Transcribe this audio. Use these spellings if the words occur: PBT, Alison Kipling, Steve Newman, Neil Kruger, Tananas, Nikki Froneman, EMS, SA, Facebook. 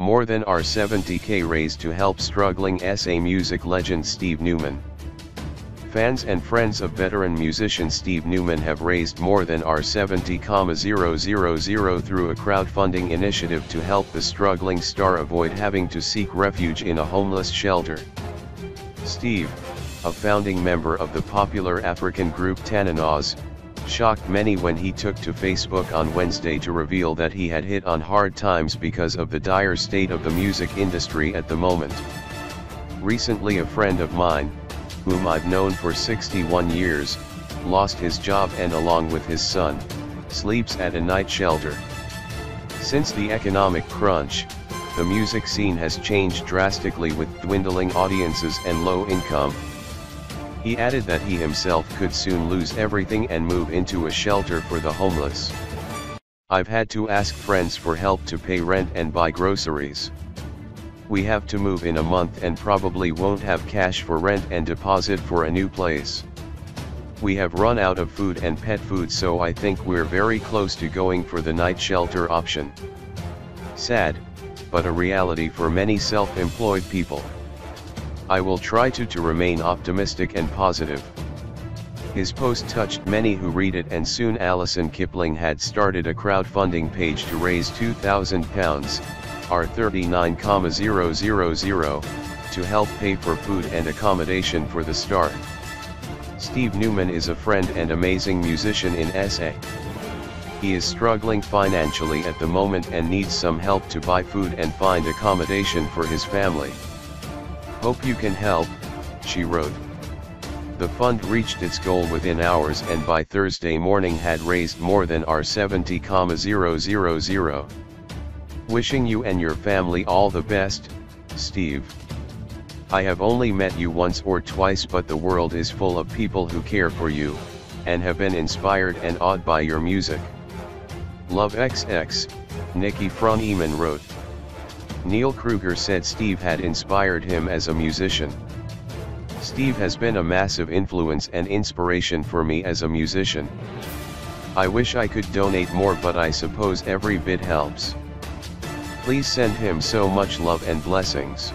More than $70K raised to help struggling SA music legend Steve Newman. Fans and friends of veteran musician Steve Newman have raised more than $70,000 through a crowdfunding initiative to help the struggling star avoid having to seek refuge in a homeless shelter. Steve, a founding member of the popular African group Tananas, shocked many when he took to Facebook on Wednesday to reveal that he had hit on hard times because of the dire state of the music industry at the moment. Recently, a friend of mine, whom I've known for 61 years, lost his job and along with his son, sleeps at a night shelter. Since the economic crunch, the music scene has changed drastically with dwindling audiences and low income. He added that he himself could soon lose everything and move into a shelter for the homeless. I've had to ask friends for help to pay rent and buy groceries. We have to move in a month and probably won't have cash for rent and deposit for a new place. We have run out of food and pet food, so I think we're very close to going for the night shelter option. Sad, but a reality for many self-employed people. I will try to remain optimistic and positive. His post touched many who read it, and soon Alison Kipling had started a crowdfunding page to raise £2,000, $39,000, to help pay for food and accommodation for the star. Steve Newman is a friend and amazing musician in SA. He is struggling financially at the moment and needs some help to buy food and find accommodation for his family. Hope you can help, she wrote. The fund reached its goal within hours and by Thursday morning had raised more than $70,000. Wishing you and your family all the best, Steve. I have only met you once or twice, but the world is full of people who care for you, and have been inspired and awed by your music. Love XX, Nikki Froneman wrote. Neil Kruger said Steve had inspired him as a musician. Steve has been a massive influence and inspiration for me as a musician. I wish I could donate more, but I suppose every bit helps. Please send him so much love and blessings.